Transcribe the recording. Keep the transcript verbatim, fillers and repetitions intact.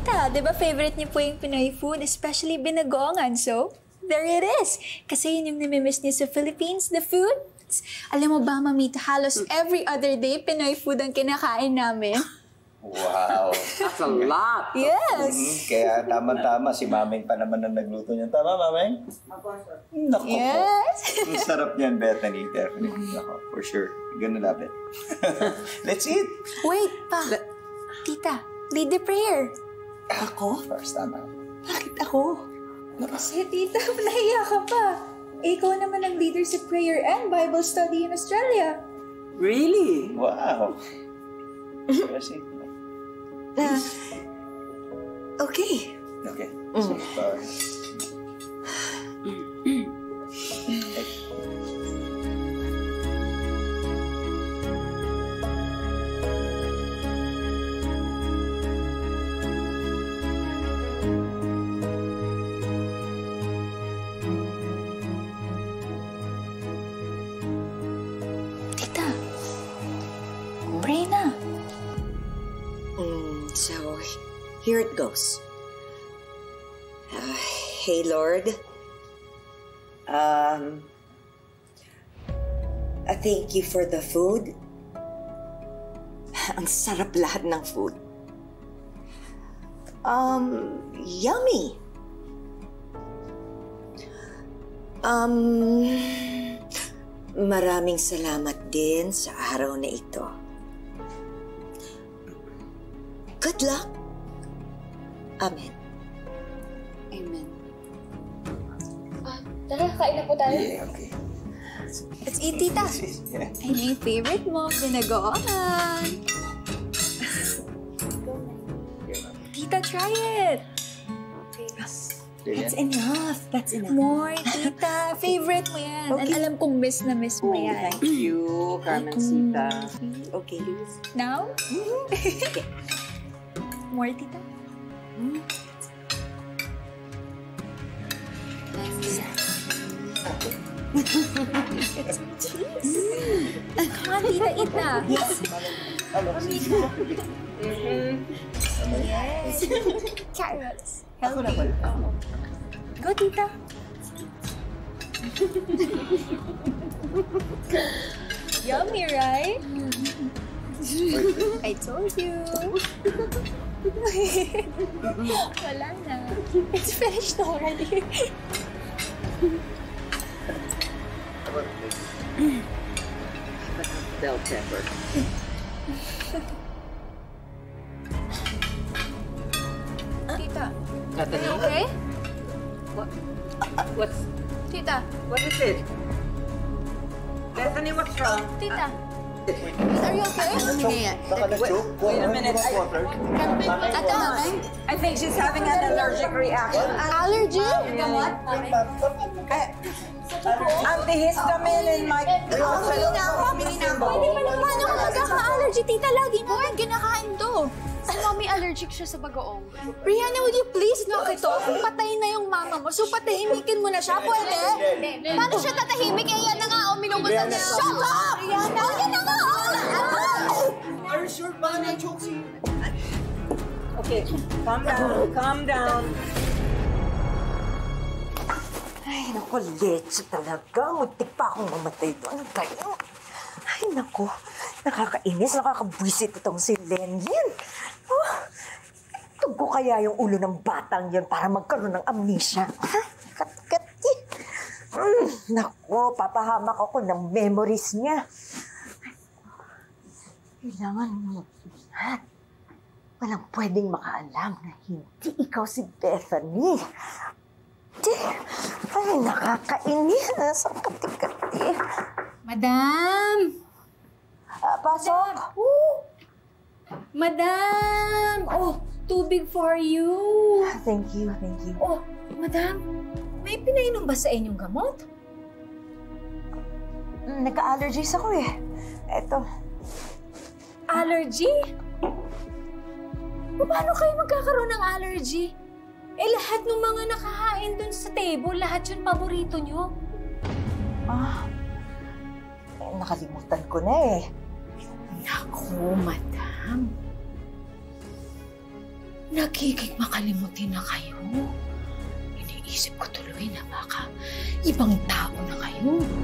Carmencita, di ba favorite niyo po yung Pinoy food, especially binagoongan, so there it is. Kasi yun yung namimiss niyo sa Philippines, the food. Alam mo ba, Mamita, halos every other day, Pinoy food ang kinakain namin. Wow. That's a lot. Yes. Mm, kaya tama-tama, si Mameng pa naman ang nagluto niyan. Tama, Mameng? Ako, sir. Naku yes. po. Ang sarap niyan, Bethany. Definitely. Naku, for sure. You're gonna love it. Let's eat. Wait, pa. La Tita, lead the prayer. Ako? First, tama. Bakit ako? Kasi, Tita, nahiya ka pa. Ikaw naman ang leader sa prayer and Bible study in Australia. Really? Wow. Impressive. Uh, okay. Okay. So far. Tita, pray na. So, here it goes. Uh, hey, Lord. Um, I thank you for the food. Ang sarap lahat ng food. Um, yummy. Um, maraming salamat din sa araw na ito. Good luck. Amen. Amen. Ah, tara, kain na po tayo. Yeah, okay. Let's eat, Tita. Yeah. And yung favorite mo, binagoongan. Tita, try it. Okay. That's enough. That's enough. More, Tita. Favorite mo yan. Okay. And alam kong miss na miss mo yan. Thank you, Carmencita. Okay. Now? Okay. More, Tita? Mm. It's cheese. Mm. Come on, Tita, eat na. Yes. Yes. Carrots. Healthy. Go, Tita. Yummy, right? I told you. Wala na. It's finished already. Bell pepper. Tita, are you okay? What? What's? Tita, what is it? Bethany, what's wrong? Tita. Uh, Wait, are you okay? Wait, wait a minute. I, I, I think she's having an allergic reaction. Allergy? You know what? Antihistamine in my... Humili na ako. Humili na ako. Pwede pa naman ako magkaka-allergy, Tita. Lagi naman ginakain to. Si Mommy allergic siya sa bagoong. Rihanna, would you please knock it off? Patayin na yung mama mo. So patahimikin mo na siya. Pwede? Paano siya tatahimik? Eh, yan na nga. Uminugusan niya. Shut up! Rihanna! Are you sure? Baka na-choke siya. Okay, calm down, calm down. Ay, naku, leche talaga. Muntik pa akong mamatay doon. Ano kayo? Ay, naku. Nakakainis, nakakabwisit itong si Lenlin. Oh, tugo kaya yung ulo ng batang yan para magkaroon ng amnesia. Ha? Kat-kati. Mm, naku, papahamak ako ng memories niya. Kailangan mo lahat. Walang pwedeng makaalam na hindi ikaw si Bethany. Di, ay nakakainis. Ang kati-kati. Madam! Uh, pasok! Madam. Oh. Madam! Oh, tubig for you. Thank you, thank you. Oh, Madam, may pinainom ba sa inyong gamot? Nagka-allergies ako eh. Eto. Allergy? Paano kayo magkakaroon ng allergy? Eh, lahat ng mga nakahain dun sa table, lahat yun paborito nyo. Ah, nakalimutan ko na eh. Naku, Madam. Nakikipagkalimutan na kayo. Iniisip ko tuloy na baka ibang tao na kayo.